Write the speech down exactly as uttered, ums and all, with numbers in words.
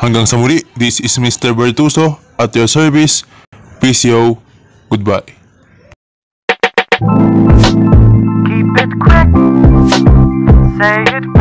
Hanggang sa muli, this is Mister Virtuoso at your service. P C O, goodbye. Keep it quick, say it